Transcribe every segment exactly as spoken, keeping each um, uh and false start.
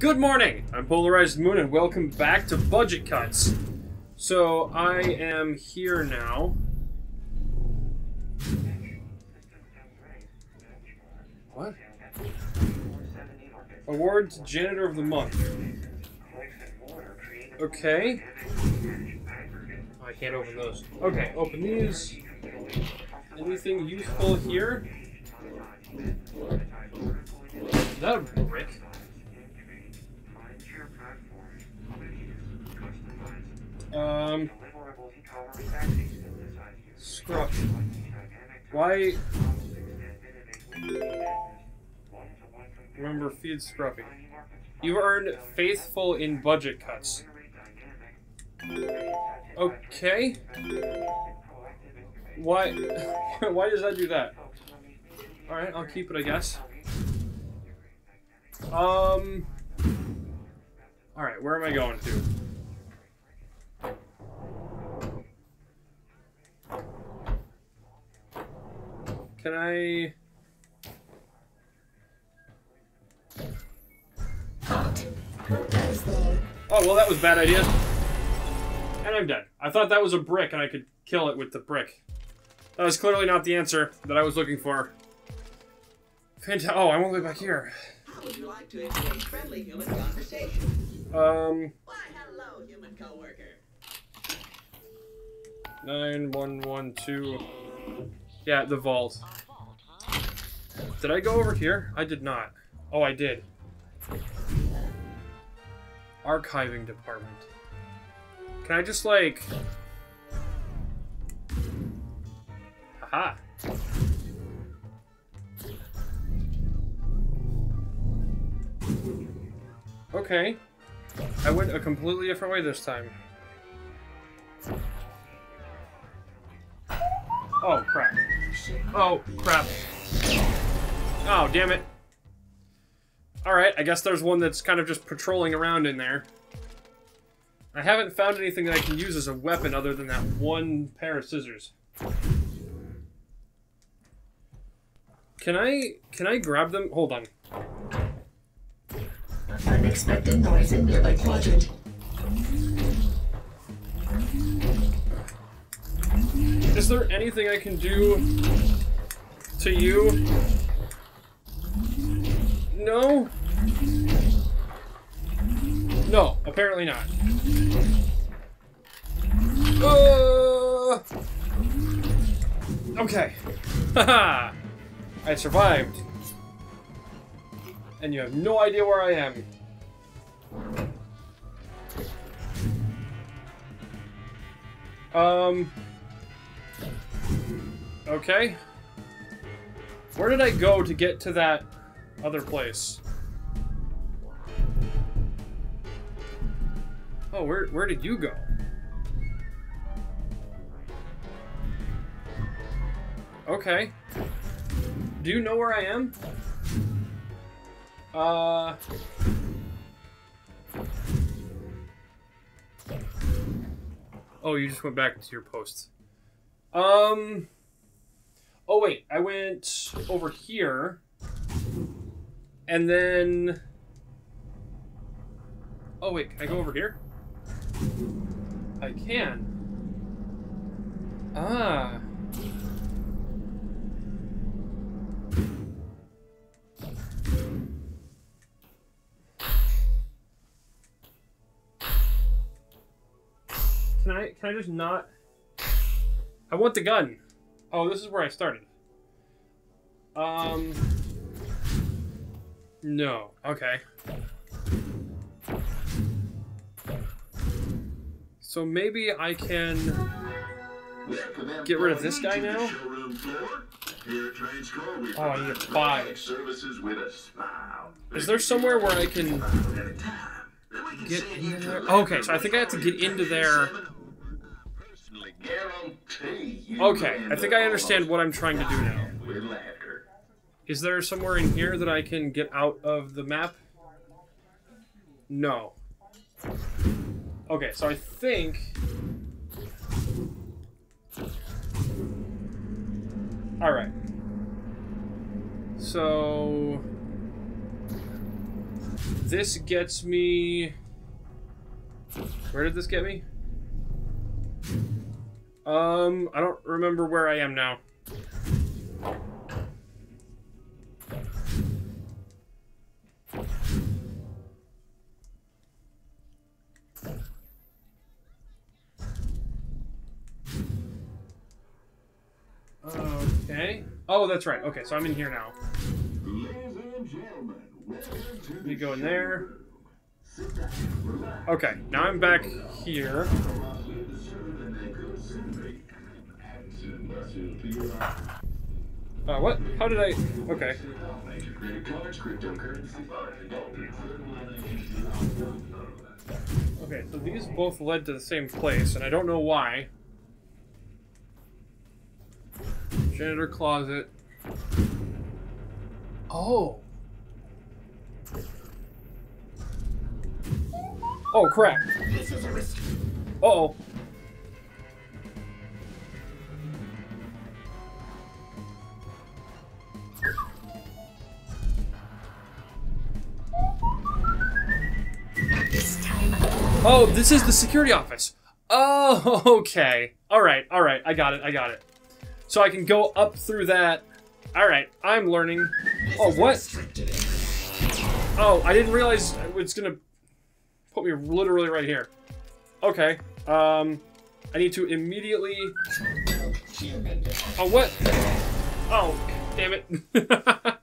Good morning! I'm Polarized Moon and welcome back to Budget Cuts. So, I am here now. What? Award to Janitor of the Month. Okay. Oh, I can't open those. Okay, open these. Anything useful here? Is that a brick? Um, scrub. Why? Remember, feed Scruffy. You earned faithful in budget cuts. Okay. Why? Why does that do that? All right, I'll keep it, I guess. Um. All right, where am I going to? Can I... Hot. Oh, well, that was a bad idea. And I'm dead. I thought that was a brick and I could kill it with the brick. That was clearly not the answer that I was looking for. Fanta- oh, I won't go back here. How would you like to engage friendly human conversation? Um... Why, hello, human coworker. nine one one two... Yeah, the vault. Did I go over here? I did not. Oh, I did. Archiving department. Can I just, like... Haha. Okay. I went a completely different way this time. Oh, crap. Oh, crap. Oh, damn it. Alright, I guess there's one that's kind of just patrolling around in there. I haven't found anything that I can use as a weapon other than that one pair of scissors. Can I... can I grab them? Hold on. Unexpected noise in nearby quadrant. Is there anything I can do to you? No? No, apparently not. Uh, okay. Haha! I survived. And you have no idea where I am. Um... Okay. Where did I go to get to that other place? Oh, where where did you go? Okay. Do you know where I am? Uh... Oh, you just went back to your post. Um... Oh wait, I went over here, and then, oh wait, can I go over here? I can. Ah. Can I, can I just not? I want the gun. Oh, this is where I started. Um... No. Okay. So maybe I can get rid of this guy now? Oh, I need a five. Is there somewhere where I can get in there? Okay, so I think I have to get into there. Okay, I think I understand what I'm trying to do now. Is there somewhere in here that I can get out of the map? No. Okay, so I think... Alright. So... This gets me... Where did this get me? Um, I don't remember where I am now. Okay. Oh, that's right. Okay, so I'm in here now. Let me go in there. Okay, now I'm back here. Uh, what? How did I... Okay. Okay, so these both led to the same place, and I don't know why. Janitor closet. Oh. Oh, crap. This is a risk. Uh-oh. Oh, this is the security office. Oh, okay. All right, all right. I got it, I got it. So I can go up through that. All right, I'm learning. Oh, what? Oh, I didn't realize it's gonna put me literally right here. Okay, um, I need to immediately... Oh, what? Oh, damn it.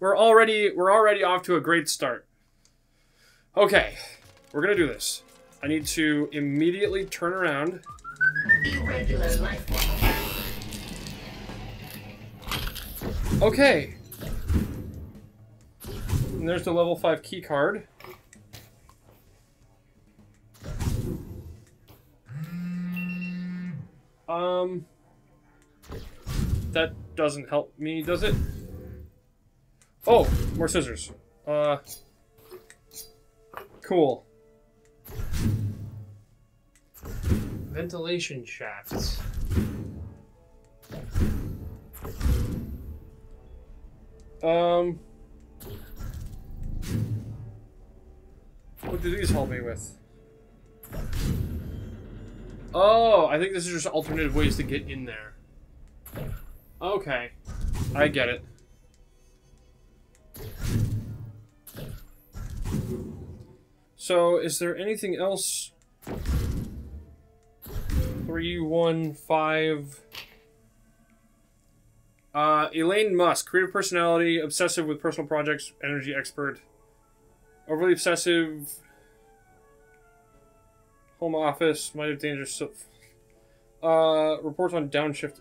We're already, we're already off to a great start. Okay, we're gonna do this. I need to immediately turn around. Irregular life. Okay. And there's the level five key card. Um, that doesn't help me, does it? Oh, more scissors. Uh, cool. Ventilation shafts. Um, what do these help me with? Oh, I think this is just alternative ways to get in there. Okay, I get it. So, is there anything else? Three, one, five... Uh, Elaine Musk, creative personality, obsessive with personal projects, energy expert, overly obsessive, home office, might have dangerous stuff. Uh, reports on downshift.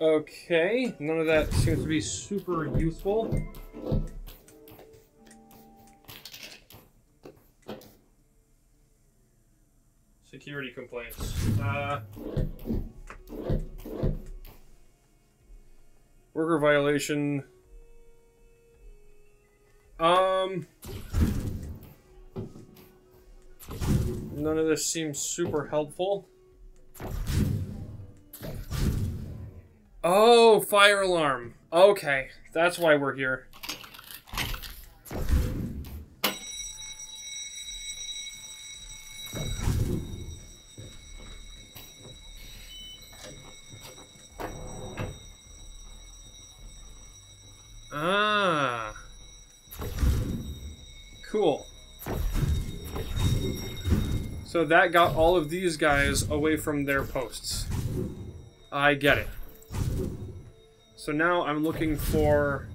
Okay, none of that seems to be super useful. Security complaints. Uh... Worker violation. Um. None of this seems super helpful. Oh, fire alarm. Okay, that's why we're here. Ah. Cool. So that got all of these guys away from their posts. I get it. So now I'm looking for...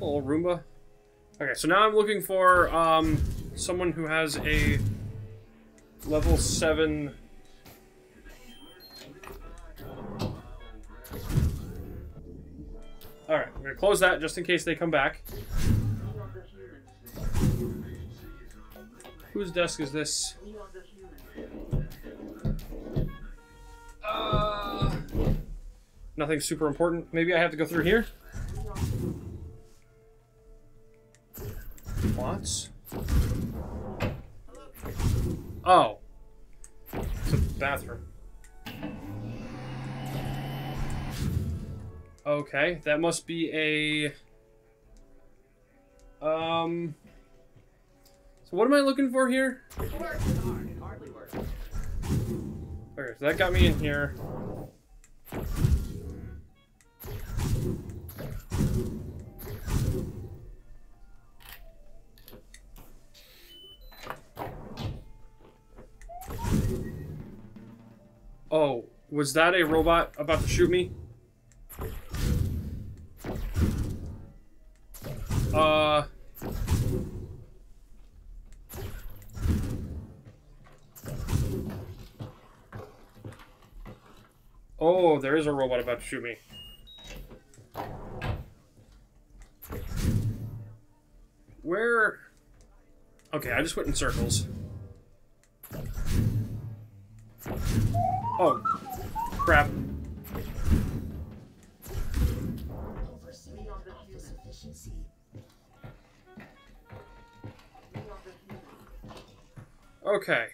Oh, Roomba. Okay, so now I'm looking for um, someone who has a level seven... Alright, I'm going to close that just in case they come back. Whose desk is this? Uh, nothing super important. Maybe I have to go through here? Plots? Oh. It's a bathroom. Okay, that must be a Um, so what am I looking for here? It works hard. It hardly works. Okay, so that got me in here. Oh, was that a robot about to shoot me? Uh... Oh, there is a robot about to shoot me. Where... Okay, I just went in circles. Oh, crap. Okay.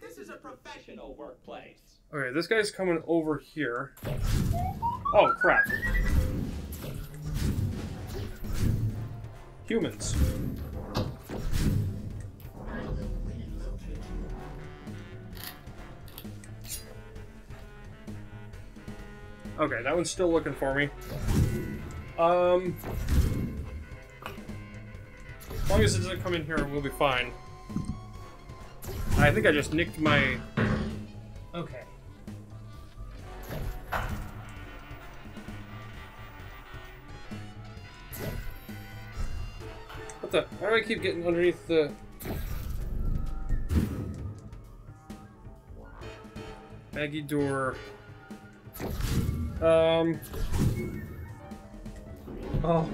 This is a professional workplace. Okay, this guy's coming over here. Oh, crap. Humans. Okay, that one's still looking for me. Um, as long as it doesn't come in here, we'll be fine. I think I just nicked my... Okay. What the... Why do I keep getting underneath the... Maggie door... Um. Oh,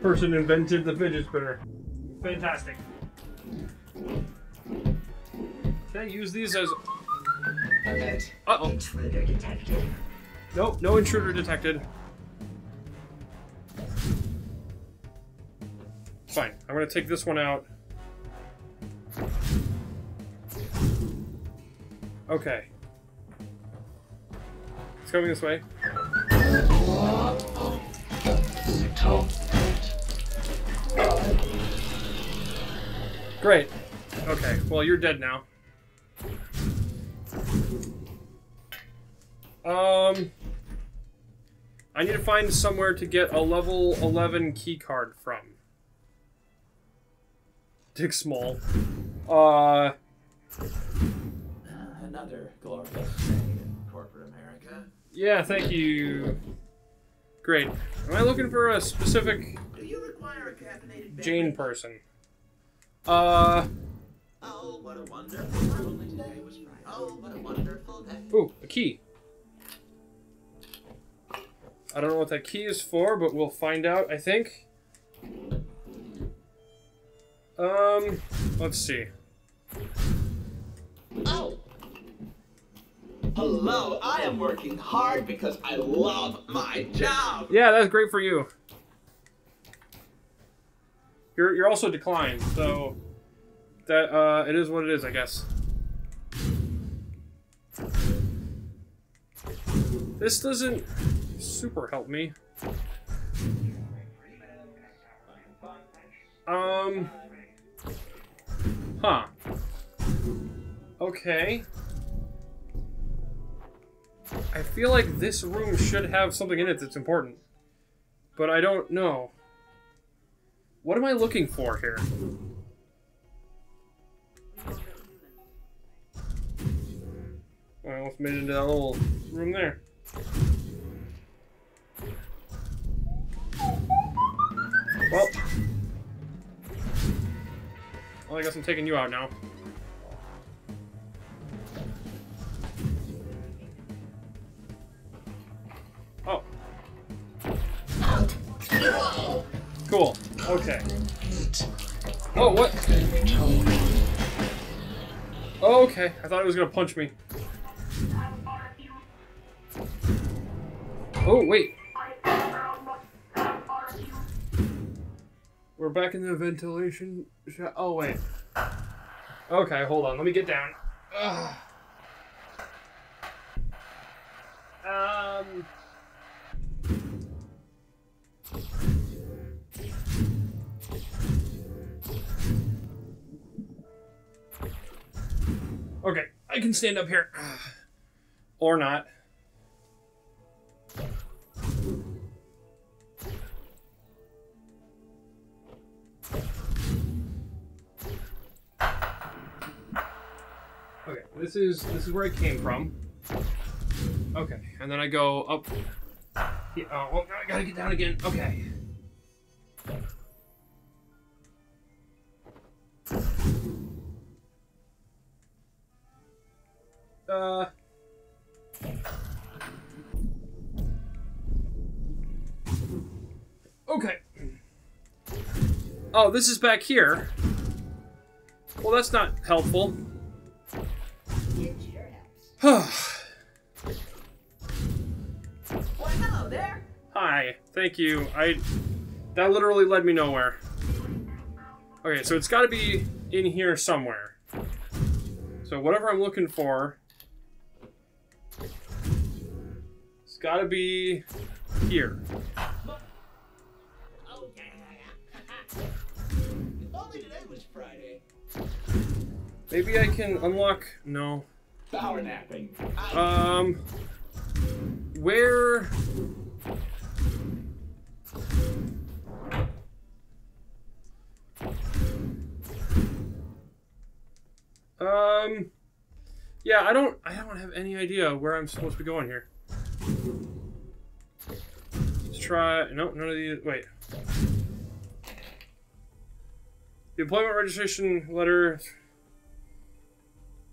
person invented the fidget spinner. Fantastic. Can I use these as? Alert. Uh oh. Intruder detected. Nope, no intruder detected. Fine. I'm gonna take this one out. Okay. It's coming this way. Great. Okay, well, you're dead now. Um, I need to find somewhere to get a level eleven key card from. Dick Small. Uh, another glorious thing in corporate America. Yeah, thank you. Great. Am I looking for a specific Do you require a caffeinated Jane person? Uh. Oh, what a wonderful day. Oh, what a wonderful day. Ooh, a key. I don't know what that key is for, but we'll find out, I think. Um, let's see. Oh. Hello, I am working hard because I love my job. Yeah, that's great for you. You're you're also declined, so that uh, it is what it is, I guess. This doesn't super help me. Um. Huh. Okay. I feel like this room should have something in it that's important. But I don't know. What am I looking for here? I almost made it into that little room there. Well. Well, I guess I'm taking you out now. Oh. Cool. Okay. Oh, what? Oh, okay. I thought it was gonna punch me. Oh, wait. We're back in the ventilation shaft. Oh, wait. Okay, hold on. Let me get down. Ugh. Um... I can stand up here. Or not. Okay, this is this is where I came from. Okay, and then I go up. Yeah, oh, well, now I gotta get down again. Okay. Uh. Okay. Oh, this is back here. Well, that's not helpful. It sure helps. Well, hello there. Hi. Thank you. I. That literally led me nowhere. Okay, so it's got to be in here somewhere. So whatever I'm looking for, it's got to be here. Oh, yeah, yeah, yeah. If only today was Friday. Maybe I can unlock. No. Power napping. Um. Where? Um. Yeah, I don't. I don't have any idea where I'm supposed to be going here. Let's try. No, none of these. Wait. The employment registration letter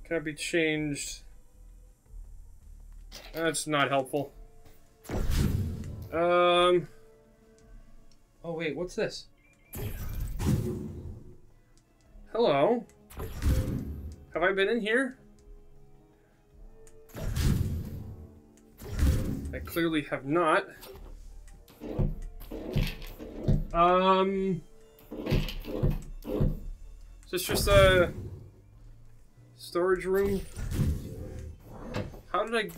cannot be changed. That's not helpful. Um. Oh wait, what's this? Hello. Have I been in here? I clearly have not. Um... Is this just a storage room? How did I...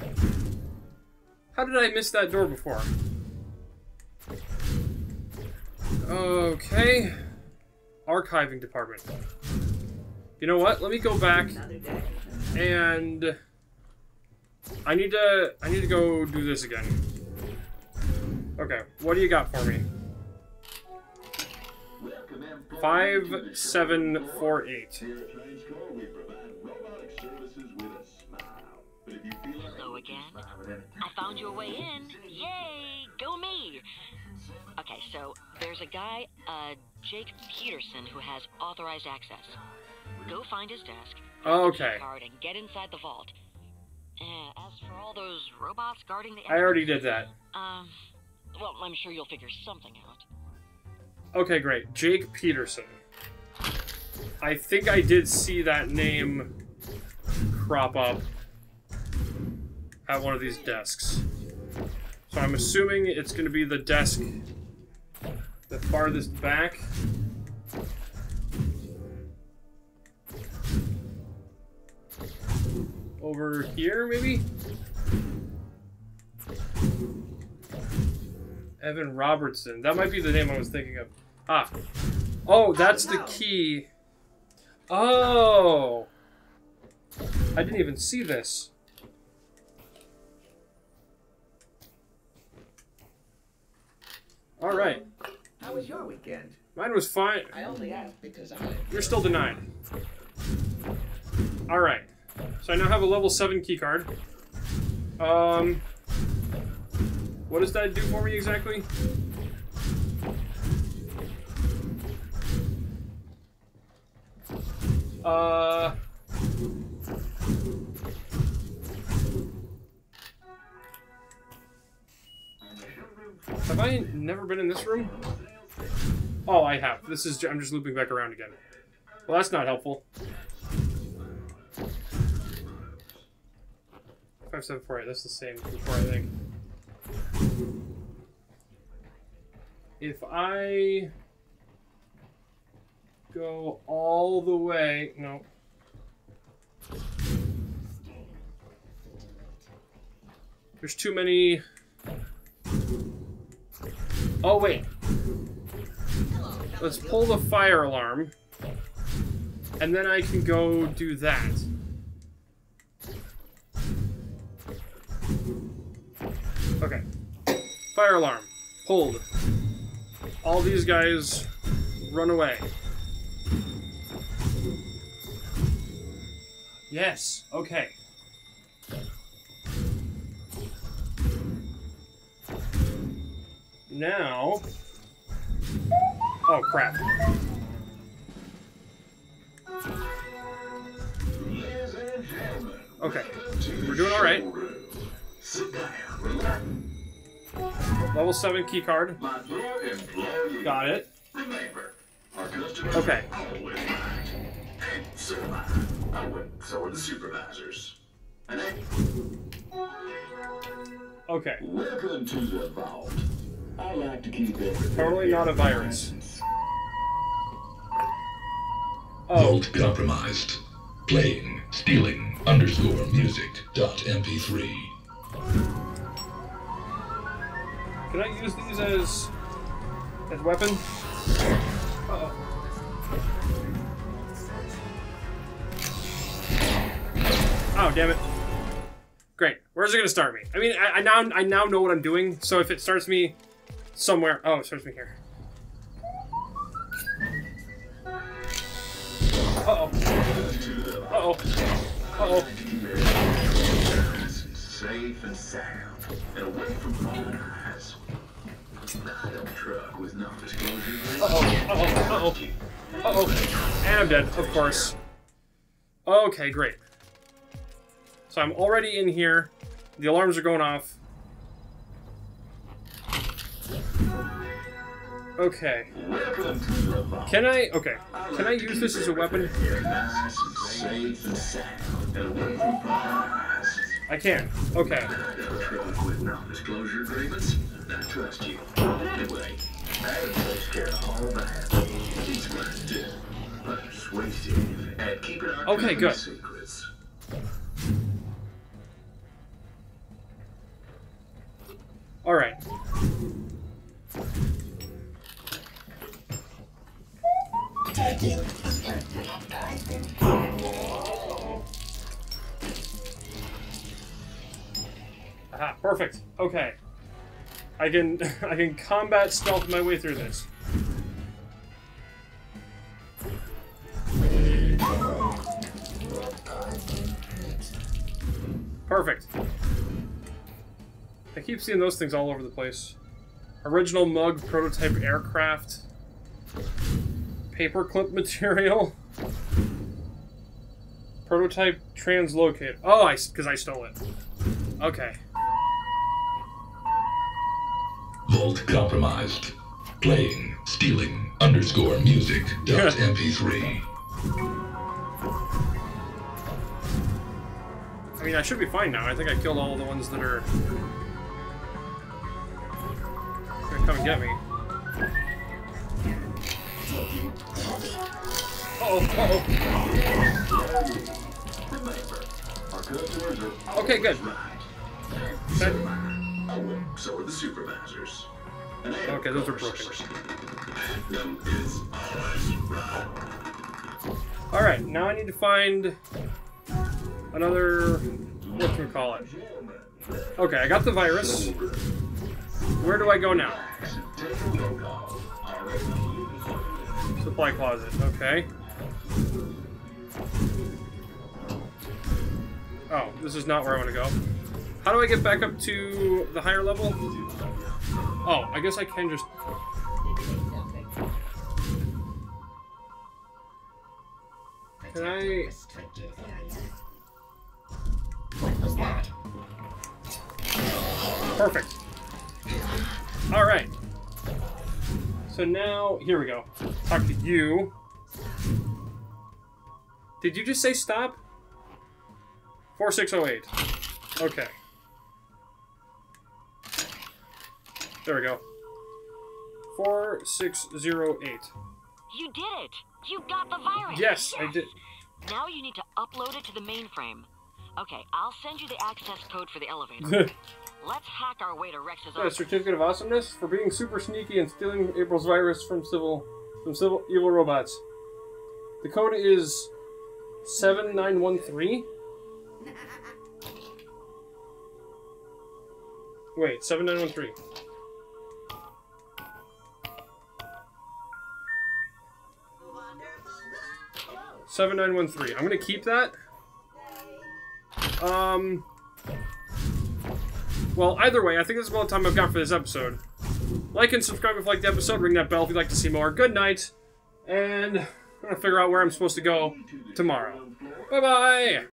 How did I miss that door before? Okay. Archiving department. You know what? Let me go back, and I need to. I need to go do this again. Okay, what do you got for me? Five seven four eight. Hello again. I found your way in. Yay! Go me. Okay, so there's a guy, uh, Jake Peterson, who has authorized access. Go find his desk, oh, okay. Card, and get inside the vault. And as for all those robots guarding the... I already did that. Um, well, I'm sure you'll figure something out. Okay, great. Jake Peterson. I think I did see that name crop up at one of these desks. So I'm assuming it's going to be the desk the farthest back. Over here, maybe? Evan Robertson. That might be the name I was thinking of. Ah. Oh, that's the key. Oh! I didn't even see this. Alright. How was your weekend? Mine was fine. I only asked because I... You're still denied. Alright. So I now have a level seven keycard. Um, what does that do for me exactly? Uh, have I never been in this room? Oh, I have. This is. I'm just looping back around again. Well, that's not helpful. five seven four eight, that's the same before, I think. If I go all the way, no. There's too many. Oh wait. Let's pull the fire alarm. And then I can go do that. Fire alarm. Pulled. All these guys run away. Yes. Okay. Now... Oh, crap. Okay. We're doing alright. Level seven keycard. Got it. Okay. Okay. Welcome to the Vault. I like to keep it. Totally not a virus. Oh. Vault compromised. Playing, stealing, underscore music, dot M P three. Can I use these as... as weapon? Uh-oh. Oh, damn it. Great. Where's it gonna start me? I mean, I, I now I now know what I'm doing, so if it starts me... somewhere. Oh, it starts me here. Uh oh. Uh oh. Uh oh. Safe and sound and away from modern eyes. Uh oh. Uh oh. Uh oh. Uh oh. And I'm dead, of course. Okay, great. So I'm already in here. The alarms are going off. Okay. Can I... Okay. Can I use this as a weapon? I can. Okay. Okay, good. Alright. Aha, perfect. Okay. I can I can combat stealth my way through this. Perfect. I keep seeing those things all over the place. Original mug, prototype aircraft. Paperclip material. Prototype translocate. Oh, I because I stole it. Okay. Vault compromised. Playing, stealing, underscore music, dot M P three. I mean, I should be fine now. I think I killed all the ones that are... gonna come and get me. Uh-oh, uh-oh. Okay, good. So are the supervisors. Okay, those are broken. Alright, now I need to find another, what can we call it? Okay, I got the virus. Where do I go now? Supply closet, okay. Oh, this is not where I want to go. How do I get back up to the higher level? Oh, I guess I can just... Can I... Perfect. Alright. So now, here we go. Talk to you. Did you just say stop? four six oh eight. Okay. There we go. four six oh eight. You did it! You got the virus! Yes, yes, I did. Now you need to upload it to the mainframe. Okay, I'll send you the access code for the elevator. Let's hack our way to Rex's office. A certificate of awesomeness for being super sneaky and stealing April's virus from civil from civil evil robots. The code is seven nine one three. Wait, seven nine one three. seven nine one three. I'm gonna keep that. Um. Well, either way, I think this is all the time I've got for this episode. Like and subscribe if you liked the episode. Ring that bell if you'd like to see more. Good night. And I'm gonna figure out where I'm supposed to go tomorrow. Bye-bye!